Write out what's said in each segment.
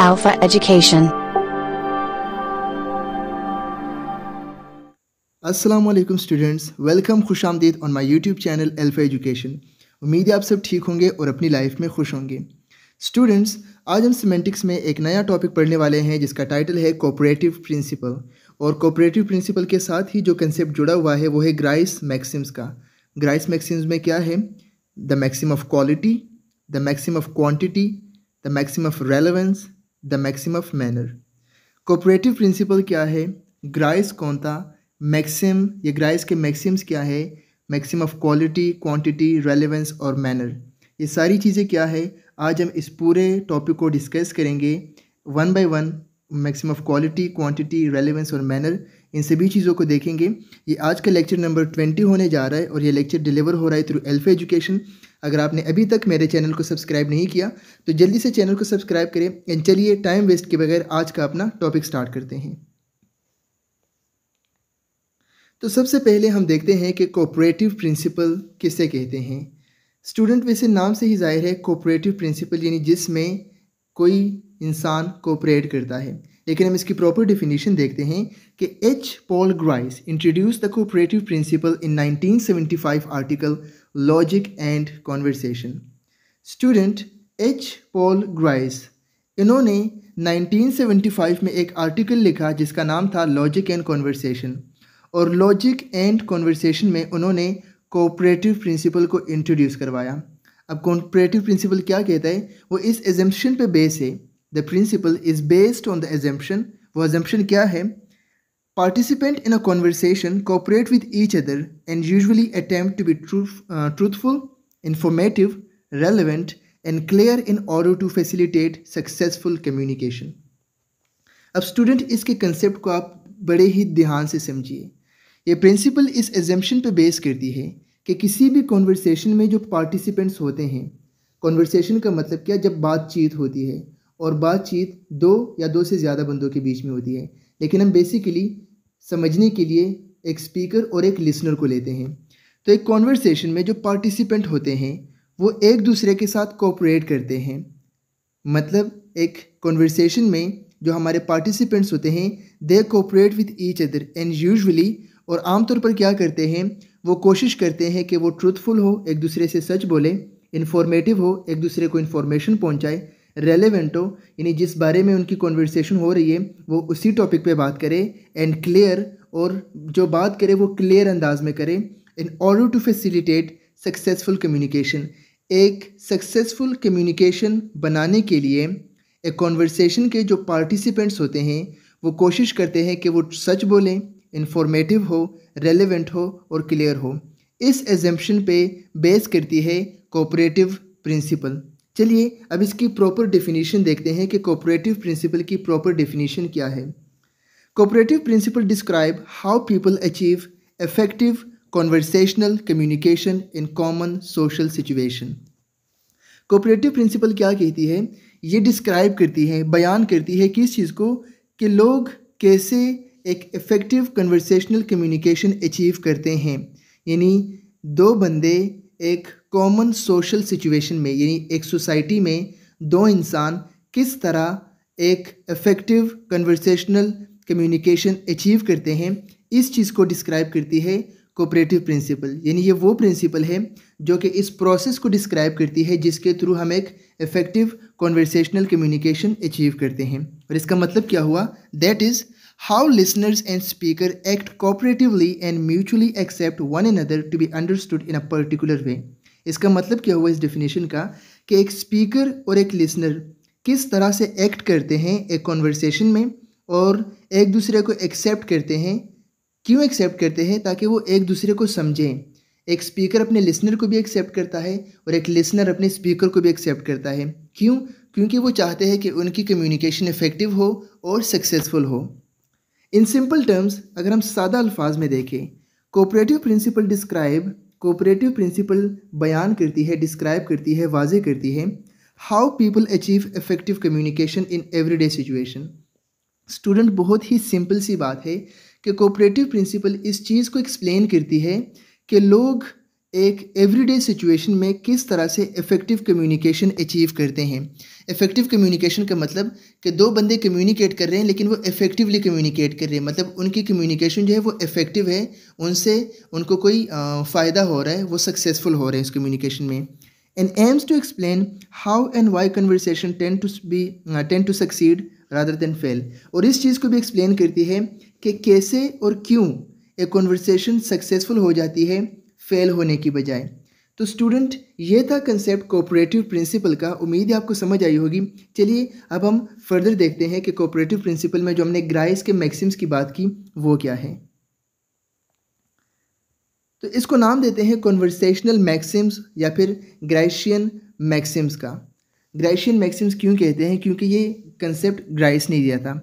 Alpha Education। अस्सलामुअलैकुम students, welcome, खुश आमदीद on my YouTube channel Alpha Education. उम्मीद है आप सब ठीक होंगे और अपनी लाइफ में खुश होंगे। स्टूडेंट्स, आज हम सिमेंटिक्स में एक नया टॉपिक पढ़ने वाले हैं जिसका टाइटल है कोऑपरेटिव प्रिंसिपल। और कोऑपरेटिव प्रिंसिपल के साथ ही जो कंसेप्ट जुड़ा हुआ है वो है ग्राइस मैक्सिम्स का। ग्राइस मैक्सिम्स में क्या है? The maxim of quality, the maxim of quantity, the maxim of relevance, the maxim of manner. Cooperative principle क्या है? ग्राइस कौन था? मैक्सिम, ये ग्राइस के मैक्सिम्स क्या है? Maxim of quality, quantity, relevance और मैनर। ये सारी चीज़ें क्या है, आज हम इस पूरे टॉपिक को डिस्कस करेंगे one by one. Maxim of quality, quantity, relevance और मैनर, इन सभी चीज़ों को देखेंगे। ये आज का लेक्चर नंबर 20 होने जा रहा है और ये लेक्चर डिलीवर हो रहा है थ्रू अल्फा एजुकेशन। अगर आपने अभी तक मेरे चैनल को सब्सक्राइब नहीं किया तो जल्दी से चैनल को सब्सक्राइब करें। एंड चलिए टाइम वेस्ट के बगैर आज का अपना टॉपिक स्टार्ट करते हैं। तो सबसे पहले हम देखते हैं कि कोऑपरेटिव प्रिंसिपल किसे कहते हैं। स्टूडेंट, वैसे नाम से ही जाहिर है कोऑपरेटिव प्रिंसिपल यानी जिसमें कोई इंसान कोऑपरेट करता है। लेकिन हम इसकी प्रॉपर डेफिनेशन देखते हैं कि H. Paul Grice introduce the cooperative principle in 1975 article logic and conversation. Student, H. Paul Grice, इन्होंने 1975 में एक आर्टिकल लिखा जिसका नाम था लॉजिक एंड कॉन्वर्सेशन। और लॉजिक एंड कॉन्वर्सेशन में उन्होंने कोऑपरेटिव प्रिंसिपल को इंट्रोड्यूस करवाया। अब कोऑपरेटिव प्रिंसिपल क्या कहता है? वो इस एजम्पशन पे बेस है, the principle is based on the assumption. वो एजम्पशन क्या है? Participant in a conversation cooperate with each other and usually attempt to be truthful, informative, relevant and clear in order to facilitate successful communication. अब student, इसके concept को आप बड़े ही ध्यान से समझिए। ये प्रिंसिपल इस एजम्पशन पे बेस करती है कि किसी भी कॉन्वर्सेशन में जो पार्टिसिपेंट्स होते हैं, कॉन्वर्सेशन का मतलब क्या? जब बातचीत होती है, और बातचीत दो या दो से ज़्यादा बंदों के बीच में होती है। लेकिन हम बेसिकली समझने के लिए एक स्पीकर और एक लिसनर को लेते हैं। तो एक कॉन्वर्सेशन में जो पार्टिसिपेंट होते हैं वो एक दूसरे के साथ कोऑपरेट करते हैं। मतलब एक कॉन्वर्सेशन में जो हमारे पार्टिसिपेंट्स होते हैं, they cooperate with each other and usually, और आमतौर पर क्या करते हैं, वो कोशिश करते हैं कि वो ट्रूथफुल हो, एक दूसरे से सच बोले, इन्फॉर्मेटिव हो, एक दूसरे को इन्फॉर्मेशन पहुंचाए, रेलेवेंट हो, यानी जिस बारे में उनकी कॉन्वर्सेशन हो रही है वो उसी टॉपिक पे बात करे, एंड क्लियर, और जो बात करे वो क्लियर अंदाज में करे, in order to facilitate successful communication. एक सक्सेसफुल कम्युनिकेशन बनाने के लिए एक कॉन्वर्सेशन के जो पार्टिसिपेंट्स होते हैं वो कोशिश करते हैं कि वो सच बोलें, इन्फॉर्मेटिव हो, रेलेवेंट हो और क्लियर हो। इस एजम्पशन पे बेस करती है कोऑपरेटिव प्रिंसिपल। चलिए अब इसकी प्रॉपर डेफिनेशन देखते हैं कि कोऑपरेटिव प्रिंसिपल की प्रॉपर डेफिनेशन क्या है। Cooperative principle describe how people achieve effective conversational communication in common social situation. Cooperative principle क्या कहती है? ये डिस्क्राइब करती है, बयान करती है किस चीज़ को, कि लोग कैसे एक इफेक्टिव कन्वर्सेशनल कम्युनिकेशन अचीव करते हैं। यानी दो बंदे एक कॉमन सोशल सिचुएशन में, यानी एक सोसाइटी में दो इंसान किस तरह एक इफेक्टिव कन्वर्सेशनल कम्युनिकेशन अचीव करते हैं, इस चीज़ को डिस्क्राइब करती है कोऑपरेटिव प्रिंसिपल। यानी ये वो प्रिंसिपल है जो कि इस प्रोसेस को डिस्क्राइब करती है जिसके थ्रू हम एक इफेक्टिव कन्वर्सेशनल कम्युनिकेशन अचीव करते हैं। और इसका मतलब क्या हुआ? That is How listeners and speaker act cooperatively and mutually accept one another to be understood in a particular way. इसका मतलब क्या हुआ इस definition का, कि एक speaker और एक listener किस तरह से act करते हैं एक conversation में, और एक दूसरे को accept करते हैं। क्यों accept करते हैं? ताकि वो एक दूसरे को समझें। एक speaker अपने listener को भी accept करता है और एक listener अपने speaker को भी accept करता है। क्यों? क्योंकि वो चाहते हैं कि उनकी communication effective हो और successful हो। इन सिंपल टर्म्स, अगर हम सादा अल्फाज में देखें, cooperative principle describe, cooperative principle बयान करती है, डिस्क्राइब करती है, वाजे करती है, how people achieve effective communication in everyday situation. Student, बहुत ही सिंपल सी बात है कि कोऑपरेटिव प्रिंसिपल इस चीज़ को एक्सप्लेन करती है कि लोग एक एवरीडे सिचुएशन में किस तरह से इफ़ेक्टिव कम्युनिकेशन अचीव करते हैं। इफ़ेक्टिव कम्युनिकेशन का मतलब कि दो बंदे कम्युनिकेट कर रहे हैं लेकिन वो इफ़ेक्टिवली कम्युनिकेट कर रहे हैं, मतलब उनकी कम्युनिकेशन जो है वो इफ़ेक्टिव है, उनसे उनको कोई फ़ायदा हो रहा है, वो सक्सेसफुल हो रहे हैं इस कम्युनिकेशन में। And aims to explain how and why conversation tend to succeed rather than fail, और इस चीज़ को भी एक्सप्लेन करती है कि कैसे और क्यों एक कन्वर्सेशन सक्सेसफुल हो जाती है फेल होने की बजाय। तो स्टूडेंट ये था कंसेप्ट कोऑपरेटिव प्रिंसिपल का, उम्मीद है आपको समझ आई होगी। चलिए अब हम फर्दर देखते हैं कि कोऑपरेटिव प्रिंसिपल में जो हमने ग्राइस के मैक्सिम्स की बात की वो क्या है। तो इसको नाम देते हैं कॉन्वर्सेशनल मैक्सिम्स या फिर ग्राइशियन मैक्सिम्स का। ग्राइशियन मैक्सिम्स क्यों कहते हैं? क्योंकि ये कंसेप्ट ग्राइस ने दिया था।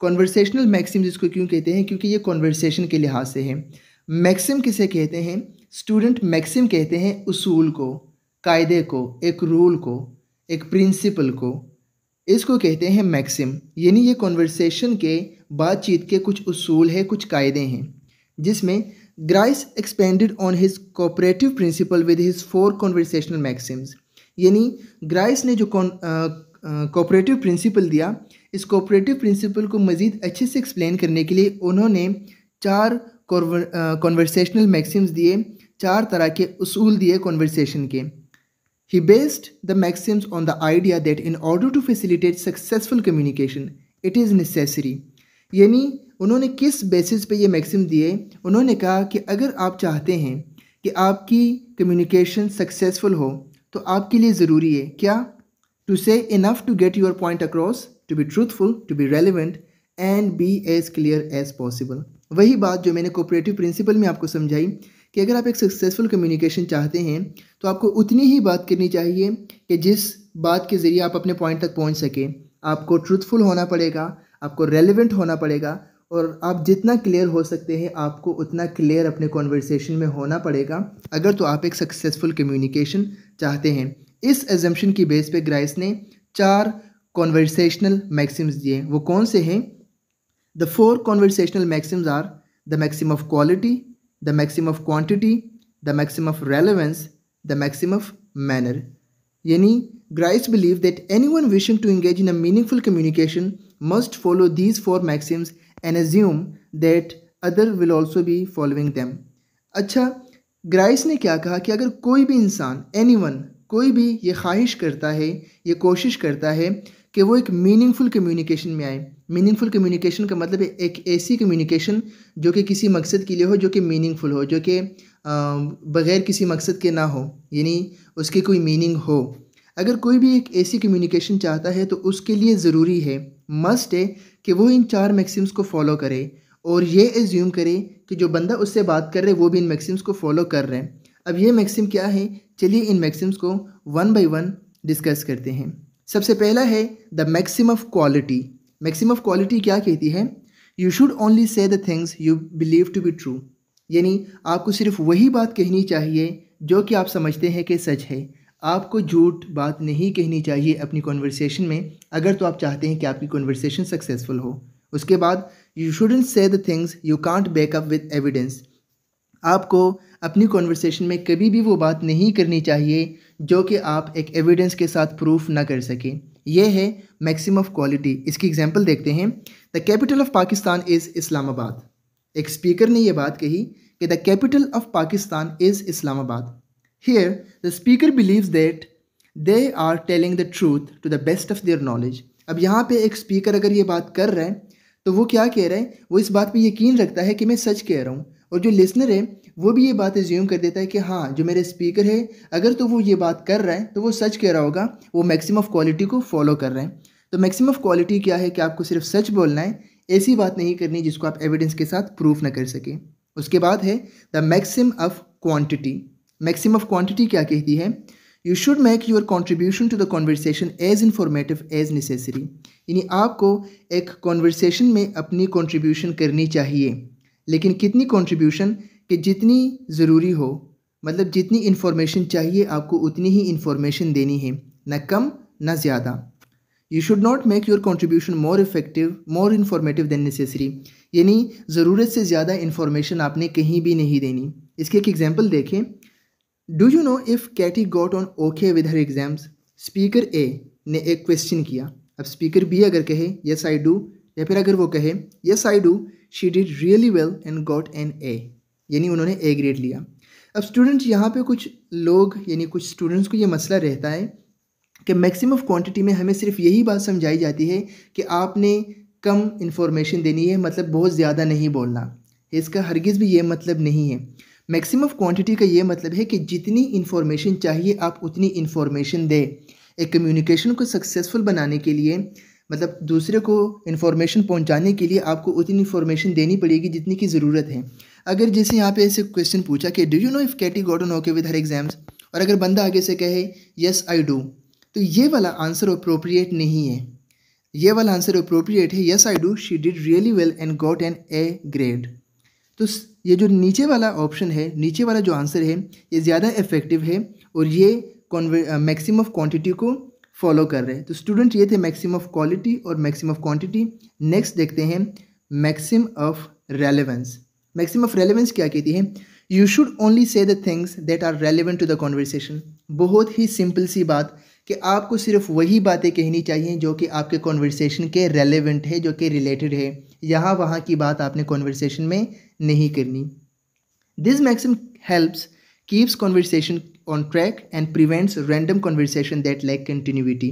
कॉन्वर्सेशनल मैक्सिम्स इसको क्यों कहते हैं? क्योंकि ये कॉन्वर्सेशन के लिहाज से है। मैक्सिम किसे कहते हैं स्टूडेंट? मैक्सिम कहते हैं उसूल को, कायदे को, एक रूल को, एक प्रिंसिपल को, इसको कहते हैं मैक्सिम। यानी ये कॉन्वर्सेशन के, बातचीत के कुछ उसूल है, कुछ कायदे हैं, जिसमें Grice expanded on his cooperative principle with his 4 conversational maxims. यानी ग्राइस ने जो कोऑपरेटिव प्रिंसिपल दिया, इस कोऑपरेटिव प्रिंसिपल को मज़ीद अच्छे से एक्सप्लेन करने के लिए उन्होंने 4 कॉन्वर्सेशनल मैक्सिम्स दिए, 4 तरह के उसूल दिए कॉन्वर्सेशन के। He based the maxims on the idea that in order to facilitate successful communication it is necessary. यानी उन्होंने किस बेसिस पे ये मैक्सिम दिए? उन्होंने कहा कि अगर आप चाहते हैं कि आपकी कम्युनिकेशन सक्सेसफुल हो तो आपके लिए ज़रूरी है क्या? To say enough to get your point across, to be truthful, to be relevant and be as clear as possible. वही बात जो मैंने कोऑपरेटिव प्रिंसिपल में आपको समझाई कि अगर आप एक सक्सेसफुल कम्युनिकेशन चाहते हैं तो आपको उतनी ही बात करनी चाहिए कि जिस बात के ज़रिए आप अपने पॉइंट तक पहुंच सकें। आपको ट्रूथफुल होना पड़ेगा, आपको रेलेवेंट होना पड़ेगा, और आप जितना क्लियर हो सकते हैं आपको उतना क्लियर अपने कॉन्वर्सेशन में होना पड़ेगा, अगर तो आप एक सक्सेसफुल कम्युनिकेशन चाहते हैं। इस एजम्पशन की बेस पर ग्राइस ने 4 कॉन्वर्सेशनल मैक्सिम्स दिए। वो कौन से हैं? The 4 conversational maxims are the maxim of quality, the maxim of quantity, the maxim of relevance, the maxim of manner. Yani, Grice believed that anyone wishing to engage in a meaningful communication must follow these 4 maxims and assume that other will also be following them. अच्छा, Grice ने क्या कहा कि अगर कोई भी इंसान, anyone, कोई भी ये ख्वाहिश करता है, ये कोशिश करता है कि वो एक मीनिंगफुल कम्युनिकेशन में आए। मीनिंगफुल कम्युनिकेशन का मतलब एक ऐसी कम्युनिकेशन जो कि किसी मकसद के लिए हो, जो कि मीनिंगफुल हो, जो कि बग़ैर किसी मकसद के ना हो, यानी उसकी कोई मीनिंग हो। अगर कोई भी एक ऐसी कम्युनिकेशन चाहता है तो उसके लिए ज़रूरी है, मस्ट है कि वो इन 4 मैक्सिम्स को फॉलो करे और ये एज्यूम करे कि जो बंदा उससे बात कर रहे वो भी इन मैक्सिम्स को फॉलो कर रहे हैं। अब ये मैक्सिम क्या है? चलिए इन मैक्सिम्स को 1 बाय 1 डिस्कस करते हैं। सबसे पहला है the maxim of quality. Maxim of quality क्या कहती है? You should only say the things you believe to be true. यानी आपको सिर्फ वही बात कहनी चाहिए जो कि आप समझते हैं कि सच है। आपको झूठ बात नहीं कहनी चाहिए अपनी कॉन्वर्सेशन में, अगर तो आप चाहते हैं कि आपकी कॉन्वर्सेशन सक्सेसफुल हो। उसके बाद you shouldn't say the things you can't back up with evidence. आपको अपनी कॉन्वर्सेशन में कभी भी वो बात नहीं करनी चाहिए जो कि आप एक एविडेंस के साथ प्रूफ ना कर सकें। यह है मैक्सिम ऑफ क्वालिटी। इसकी एग्जांपल देखते हैं। The capital of Pakistan is Islamabad. एक स्पीकर ने यह बात कही कि the capital of Pakistan is Islamabad. Here the speaker believes that they are telling the truth to the best of their knowledge. अब यहाँ पे एक स्पीकर अगर ये बात कर रहा है तो वो क्या कह रहा है? वो इस बात पर यकीन रखता है कि मैं सच कह रहा हूँ, और जो लिसनर है वो भी ये बात एज्यूम कर देता है कि हाँ जो मेरे स्पीकर है अगर तो वो ये बात कर रहा है तो वो सच कह रहा होगा, वो मैक्सिम ऑफ क्वालिटी को फॉलो कर रहे हैं। तो मैक्सिम ऑफ क्वालिटी क्या है कि आपको सिर्फ सच बोलना है, ऐसी बात नहीं करनी जिसको आप एविडेंस के साथ प्रूफ ना कर सकें। उसके बाद है the maxim of quantity. Maxim of quantity क्या कहती है? You should make your contribution to the conversation as informative as necessary. यानी आपको एक कॉन्वर्सेशन में अपनी कॉन्ट्रीब्यूशन करनी चाहिए, लेकिन कितनी कॉन्ट्रीब्यूशन? कि जितनी ज़रूरी हो, मतलब जितनी इन्फॉर्मेशन चाहिए आपको उतनी ही इन्फॉर्मेशन देनी है, ना कम ना ज़्यादा। You should not make your contribution more effective more informative than necessary. यानी ज़रूरत से ज़्यादा इन्फॉर्मेशन आपने कहीं भी नहीं देनी। इसकी एक एग्जांपल देखें। Do you know if Katie got on okay with her exams? Speaker A ने एक क्वेश्चन किया। अब स्पीकर बी अगर कहे येस आई डू, या फिर अगर वो कहे yes I do, she did really well and got an A, यानी उन्होंने ए ग्रेड लिया। अब स्टूडेंट्स यहाँ पे कुछ लोग यानी कुछ स्टूडेंट्स को ये मसला रहता है कि मैक्सिमम ऑफ क्वांटिटी में हमें सिर्फ यही बात समझाई जाती है कि आपने कम इन्फॉर्मेशन देनी है, मतलब बहुत ज़्यादा नहीं बोलना। इसका हरगिज़ भी ये मतलब नहीं है। मैक्सिमम ऑफ क्वांटिटी का ये मतलब है कि जितनी इन्फॉर्मेशन चाहिए आप उतनी इन्फॉर्मेशन दें। एक कम्युनिकेशन को सक्सेसफुल बनाने के लिए, मतलब दूसरे को इन्फॉर्मेशन पहुंचाने के लिए आपको उतनी इन्फॉर्मेशन देनी पड़ेगी जितनी की ज़रूरत है। अगर जैसे यहाँ पे ऐसे क्वेश्चन पूछा कि do you know if Katie got on okay with her exams, और अगर बंदा आगे से कहे येस आई डू, तो ये वाला आंसर अप्रोप्रिएट नहीं है। ये वाला आंसर अप्रोप्रिएट है yes I do, she did really well and got an A grade. तो ये जो नीचे वाला ऑप्शन है, नीचे वाला जो आंसर है, ये ज़्यादा इफेक्टिव है और ये मैक्सिमम ऑफ क्वांटिटी को फॉलो कर रहे हैं। तो स्टूडेंट ये थे मैक्सिमम ऑफ क्वालिटी और मैक्सिमम ऑफ क्वांटिटी। नेक्स्ट देखते हैं maxim of relevance. Maximum of relevance क्या कहती है? You should only say the things that are relevant to the conversation. बहुत ही सिंपल सी बात कि आपको सिर्फ वही बातें कहनी चाहिए जो कि आपके कॉन्वर्सेशन के रेलेवेंट है, जो कि रिलेटेड है। यहाँ वहाँ की बात आपने कॉन्वर्सेशन में नहीं करनी। This maxim helps keeps conversation on track and prevents random conversation that lack continuity.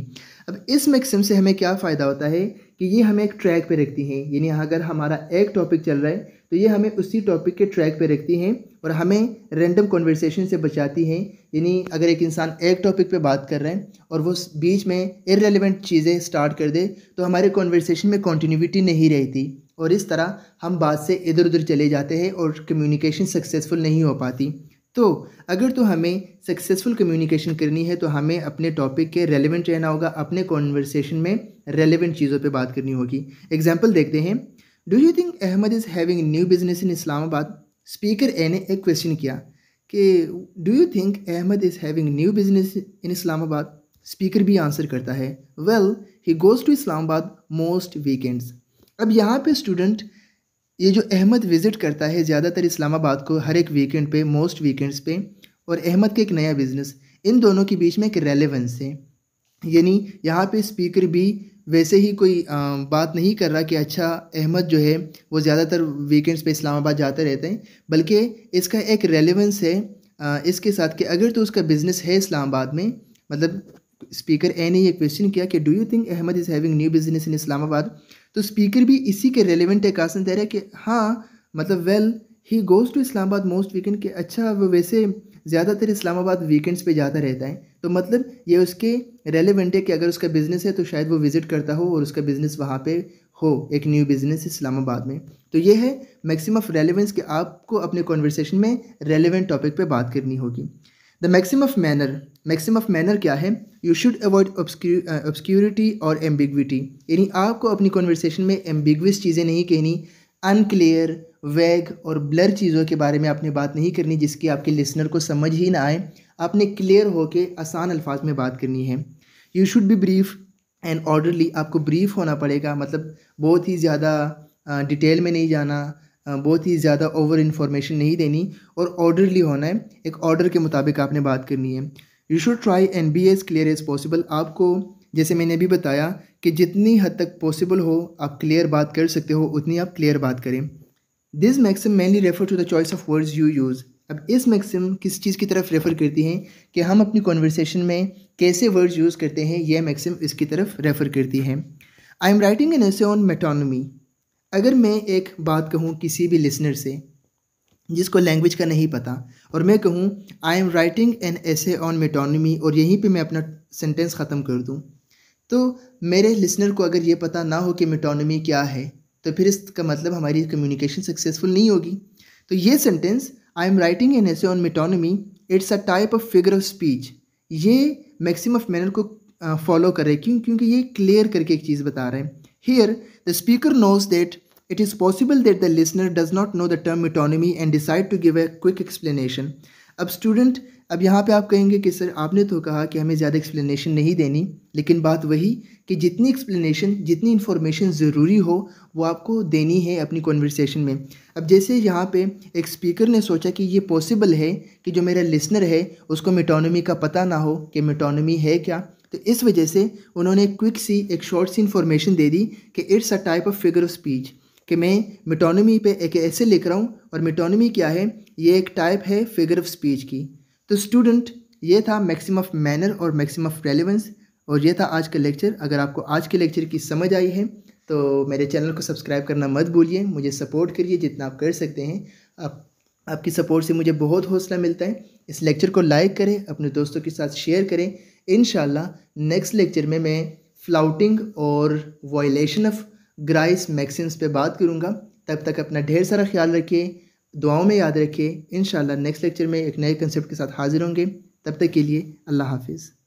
अब इस मैक्सिम से हमें क्या फ़ायदा होता है कि ये हमें एक ट्रैक पे रखती हैं, यानी अगर हमारा एक टॉपिक चल रहा है तो ये हमें उसी टॉपिक के ट्रैक पे रखती हैं और हमें रैंडम कॉन्वर्सेशन से बचाती हैं। यानी अगर एक इंसान एक टॉपिक पे बात कर रहे हैं और वो बीच में इररेलेवेंट चीज़ें स्टार्ट कर दे तो हमारे कॉन्वर्सेशन में कॉन्टिन्यूटी नहीं रहती और इस तरह हम बात से इधर उधर चले जाते हैं और कम्युनिकेशन सक्सेसफुल नहीं हो पाती। तो अगर तो हमें सक्सेसफुल कम्युनिकेशन करनी है तो हमें अपने टॉपिक के रेलेवेंट रहना होगा, अपने कॉन्वर्सेशन में रेलेवेंट चीज़ों पे बात करनी होगी। एग्जांपल देखते हैं। Do you think Ahmed is having new business in Islamabad? Speaker A ने एक क्वेश्चन किया कि do you think Ahmed is having new business in Islamabad? Speaker B answer करता है well he goes to Islamabad most weekends. अब यहाँ पे स्टूडेंट ये जो अहमद विज़िट करता है ज़्यादातर इस्लामाबाद को हर एक वीकेंड पे, मोस्ट वीकेंड्स पे, और अहमद के एक नया बिज़नेस, इन दोनों के बीच में एक रेलेवेंस है। यानी यहाँ पे स्पीकर भी वैसे ही कोई बात नहीं कर रहा कि अच्छा अहमद जो है वो ज़्यादातर वीकेंड्स पे इस्लामाबाद जाते रहते हैं, बल्कि इसका एक रेलेवेंस है इसके साथ कि अगर तो उसका बिज़नेस है इस्लामाबाद में, मतलब स्पीकर ए ने ये क्वेश्चन किया कि do you think Ahmed is having new business in Islamabad, तो स्पीकर भी इसी के रेलेवेंट एक आसन दे रहा है कि हाँ मतलब well he goes to Islamabad most weekend के, अच्छा वो वैसे ज़्यादातर इस्लामाबाद वीकेंड्स पे जाता रहता है, तो मतलब ये उसके रेलेवेंट है कि अगर उसका बिज़नेस है तो शायद वो विज़िट करता हो और उसका बिज़नेस वहाँ पे हो, एक न्यू बिज़नेस इस्लामाबाद में। तो ये है मैक्सिमम ऑफ रेलेवेंस कि आपको अपने कॉन्वर्सेशन में रेलेवेंट टॉपिक पर बात करनी होगी। The maximum of manner. Maximum of manner क्या है? यू शुड अवॉइड ऑब्स्क्यूरिटी और एम्बिग्विटी, यानी आपको अपनी कॉन्वर्सेशन में एम्बिग्वियस चीज़ें नहीं कहनी, अनक्लियर, वैग और ब्लर चीज़ों के बारे में आपने बात नहीं करनी जिसकी आपके लिसनर को समझ ही ना आए। आपने क्लियर होकर आसान अल्फाज में बात करनी है। You should be brief and orderly, आपको ब्रीफ होना पड़ेगा, मतलब बहुत ही ज़्यादा डिटेल में नहीं जाना, बहुत ही ज़्यादा ओवर इन्फॉर्मेशन नहीं देनी और ऑर्डरली होना है, एक ऑर्डर के मुताबिक आपने बात करनी है। You should try and be as clear as possible, आपको जैसे मैंने भी बताया कि जितनी हद तक पॉसिबल हो आप क्लियर बात कर सकते हो उतनी आप क्लियर बात करें। This maxim mainly refer to the choice of words you use. अब इस मैक्सिम किस चीज़ की तरफ रेफ़र करती हैं कि हम अपनी कॉन्वर्सेशन में कैसे वर्ड्स यूज़ करते हैं, यह मैक्सिम इसकी तरफ रेफ़र करती हैं। I am writing an essay on metonymy. अगर मैं एक बात कहूँ किसी भी लिसनर से जिसको लैंग्वेज का नहीं पता और मैं कहूँ I am writing an essay on metonymy और यहीं पे मैं अपना सेंटेंस ख़त्म कर दूँ, तो मेरे लिसनर को अगर ये पता ना हो कि मेटोनिमी क्या है तो फिर इसका मतलब हमारी कम्युनिकेशन सक्सेसफुल नहीं होगी। तो ये sentence I am writing an essay on metonymy, it's a type of figure of speech, ये मैक्सिम ऑफ मैनर को फॉलो करे। क्योंकि ये क्लियर करके एक चीज़ बता रहे हैं। Here the speaker knows that It is possible that the listener does not know the term metonymy and decide to give a quick explanation. अब स्टूडेंट अब यहाँ पे आप कहेंगे कि सर आपने तो कहा कि हमें ज़्यादा एक्सप्लेनेशन नहीं देनी, लेकिन बात वही कि जितनी एक्सप्लेनेशन जितनी इन्फॉर्मेशन ज़रूरी हो वो आपको देनी है अपनी कॉन्वर्सेशन में। अब जैसे यहाँ पे एक स्पीकर ने सोचा कि ये पॉसिबल है कि जो मेरा लिसनर है उसको मेटोनोमी का पता ना हो कि मेटोनोमी है क्या, तो इस वजह से उन्होंने क्विक सी एक शॉर्ट सी इन्फॉर्मेशन दे दी कि it's a type of figure of speech, कि मैं मेटोनोमी पे एक ऐसे लिख रहा हूँ और मेटोनोमी क्या है, ये एक टाइप है फिगर ऑफ स्पीच की। तो स्टूडेंट ये था मैक्सिम ऑफ मैनर और मैक्सिम ऑफ रेलेवेंस और ये था आज का लेक्चर। अगर आपको आज के लेक्चर की समझ आई है तो मेरे चैनल को सब्सक्राइब करना मत भूलिए, मुझे सपोर्ट करिए जितना आप कर सकते हैं। आपकी सपोर्ट से मुझे बहुत हौसला मिलता है। इस लेक्चर को लाइक करें, अपने दोस्तों के साथ शेयर करें। इंशाल्लाह नेक्स्ट लेक्चर में मैं फ्लाउटिंग और वायलेशन ऑफ ग्राइस मैक्सिम्स पे बात करूँगा। तब तक अपना ढेर सारा ख्याल रखिए, दुआओं में याद रखिए। इंशाल्लाह नेक्स्ट लेक्चर में एक नए कंसेप्ट के साथ हाजिर होंगे। तब तक के लिए अल्लाह हाफिज़।